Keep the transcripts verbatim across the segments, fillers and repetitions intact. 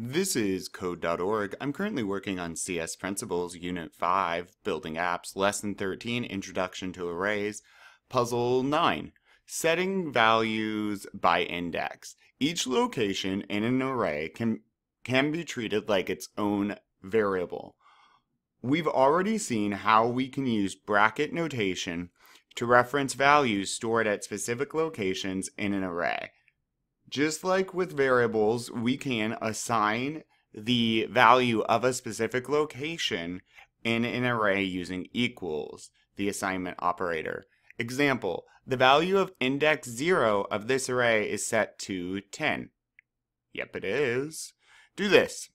This is Code dot org. I'm currently working on C S Principles, Unit five, Building Apps, Lesson thirteen, Introduction to Arrays, Puzzle nine, Setting Values by Index. Each location in an array can, can be treated like its own variable. We've already seen how we can use bracket notation to reference values stored at specific locations in an array. Just like with variables, we can assign the value of a specific location in an array using equals, the assignment operator. Example, the value of index zero of this array is set to ten. Yep, it is. Do this.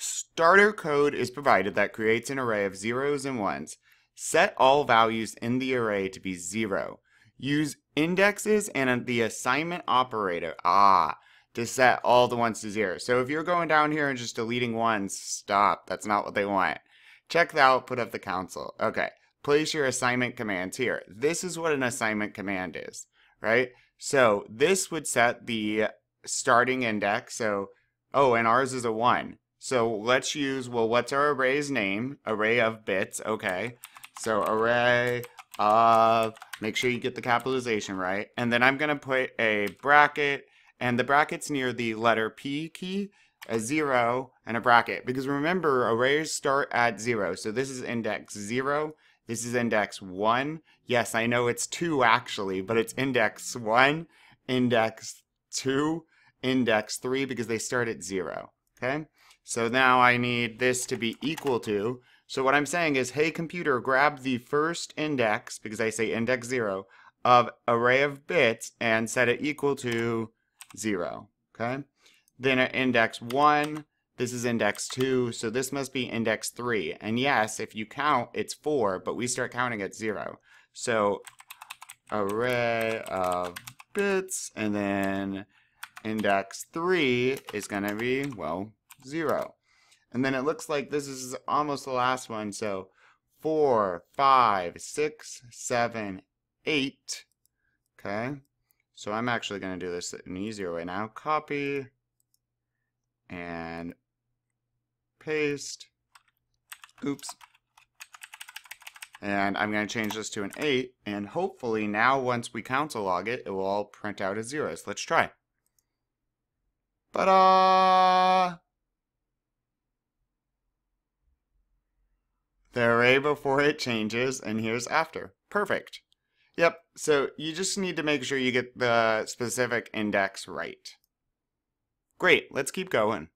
Starter code is provided that creates an array of zeros and ones. Set all values in the array to be zero. Use indexes and the assignment operator, ah, to set all the ones to zero. So if you're going down here and just deleting ones, stop. That's not what they want. Check the output of the console. Okay, place your assignment commands here. This is what an assignment command is, right? So this would set the starting index. So, oh, and ours is a one. So let's use, well, what's our array's name? Array of bits, okay. So array of, make sure you get the capitalization right. And then I'm gonna put a bracket, and the bracket's near the letter P key, a zero, and a bracket. Because remember, arrays start at zero. So this is index zero, this is index one. Yes, I know it's two actually, but it's index one, index two, index three, because they start at zero, okay? So now I need this to be equal to, so what I'm saying is, hey computer, grab the first index, because I say index zero, of array of bits and set it equal to zero, okay? Then at index one, this is index two, so this must be index three. And yes, if you count, it's four, but we start counting at zero. So array of bits, and then index three is gonna be, well, zero. And then it looks like this is almost the last one, so four, five, six, seven, eight. Okay, so I'm actually going to do this in an easier way now. Copy and paste. Oops. And I'm going to change this to an eight, and hopefully now once we console log it, it will all print out as zeros. Let's try. Ta-da! The array before it changes, and here's after. Perfect. Yep, so you just need to make sure you get the specific index right. Great, let's keep going.